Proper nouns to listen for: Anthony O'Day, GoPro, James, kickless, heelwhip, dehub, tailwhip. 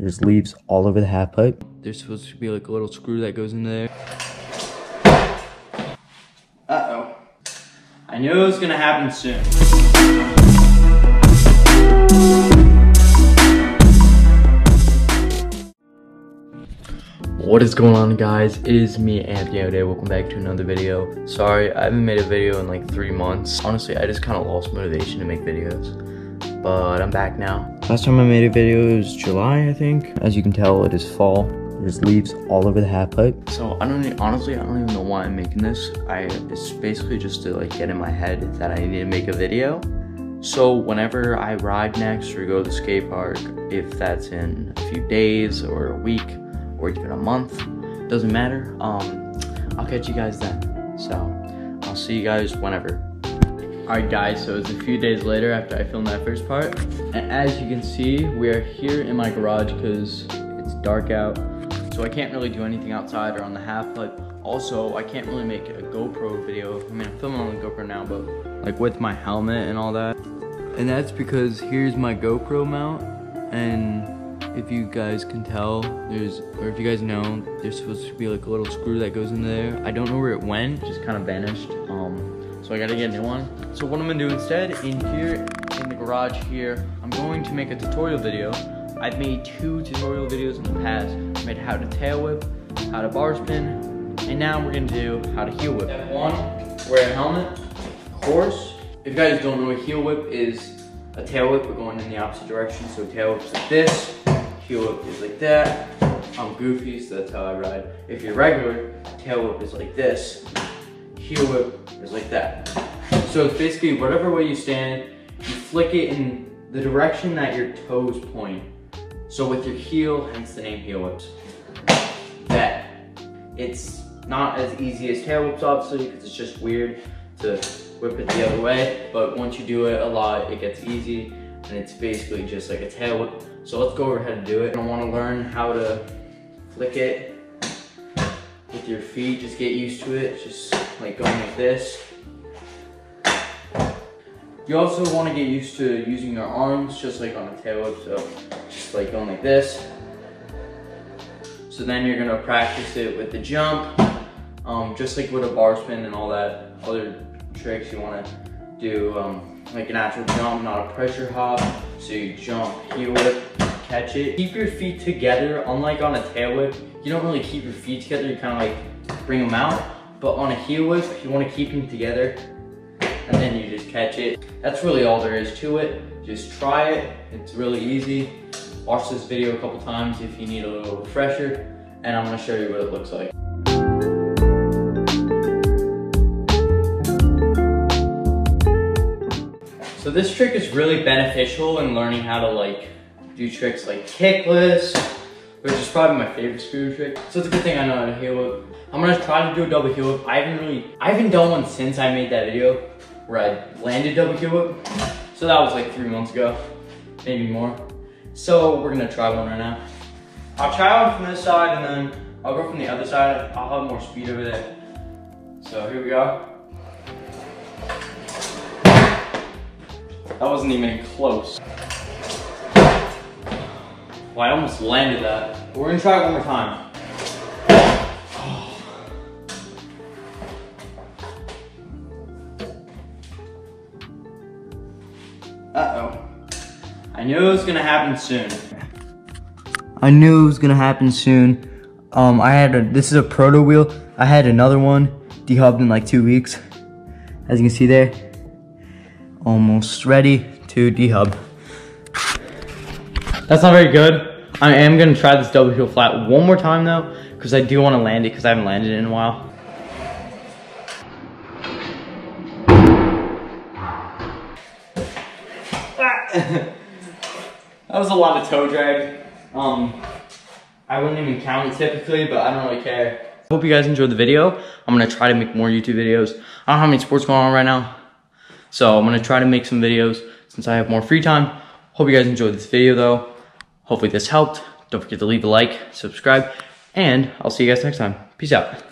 There's leaves all over the half pipe. There's supposed to be like a little screw that goes into there. Uh-oh. I knew it was gonna happen soon. What is going on, guys? It is me, Anthony O'Day. Welcome back to another video. Sorry, I haven't made a video in like 3 months. Honestly, I just kind of lost motivation to make videos. But I'm back now. Last time I made a video was July, I think. As you can tell, it is fall. There's leaves all over the half pipe. So honestly, I don't even know why I'm making this. It's basically just to like get in my head that I need to make a video. So whenever I ride next or go to the skate park, if that's in a few days or a week or even a month, doesn't matter. I'll catch you guys then. So I'll see you guys whenever. Alright guys, so it's a few days later after I filmed that first part, and as you can see, we are here in my garage because it's dark out, so I can't really do anything outside or on the half pipe. Also, I can't really make a GoPro video. I mean, I'm filming on the GoPro now, but like with my helmet and all that, and that's because here's my GoPro mount, and if you guys can tell, if you guys know, there's supposed to be like a little screw that goes into there. I don't know where it went, it just kind of vanished. So I gotta get a new one. So what I'm gonna do instead, in here, in the garage here, I'm going to make a tutorial video. I've made 2 tutorial videos in the past. I made how to tail whip, how to bar spin, and now we're gonna do how to heel whip. Step 1, wear a helmet, of course. If you guys don't know, a heel whip is a tail whip, we're going in the opposite direction. So tail whip's like this, heel whip is like that. I'm goofy, so that's how I ride. If you're regular, tail whip is like this. Heel whip is like that. So it's basically whatever way you stand, you flick it in the direction that your toes point. So with your heel, hence the name heel whips. That. It's not as easy as tail whips, obviously, because it's just weird to whip it the other way, but once you do it a lot, it gets easy, and it's basically just like a tail whip. So let's go over how to do it. I want to learn how to flick it with your feet, just get used to it, just like going like this. You also want to get used to using your arms just like on a tail whip, so just like going like this. So then you're going to practice it with the jump, just like with a bar spin and all that other tricks. You want to do like an actual jump, not a pressure hop. So you jump, heel whip, catch it. Keep your feet together. Unlike on a tail whip, you don't really keep your feet together, you kind of like bring them out. But on a heel whip, you want to keep them together, and then you just catch it. That's really all there is to it. Just try it. It's really easy. Watch this video a couple times if you need a little refresher, and I'm going to show you what it looks like. So this trick is really beneficial in learning how to like do tricks like kickless, which is probably my favorite screw trick. So it's a good thing I know how to heel whip. I'm gonna try to do a double heel whip. I haven't done one since I made that video where I landed double heel whip. So that was like 3 months ago, maybe more. So we're gonna try one right now. I'll try one from this side and then I'll go from the other side. I'll have more speed over there. So here we go. That wasn't even close. Well, I almost landed that. We're gonna try it one more time. Oh. Uh-oh. I knew it was gonna happen soon. I had this is a proto wheel. I had another one dehubbed in like 2 weeks. As you can see there, almost ready to dehub. That's not very good. I am gonna try this double heel flat one more time though, because I do want to land it because I haven't landed it in a while. That was a lot of toe drag. I wouldn't even count it typically, but I don't really care. Hope you guys enjoyed the video. I'm gonna try to make more YouTube videos. I don't know how many sports going on right now, so I'm gonna try to make some videos since I have more free time. Hope you guys enjoyed this video though. Hopefully this helped. Don't forget to leave a like, subscribe, and I'll see you guys next time. Peace out.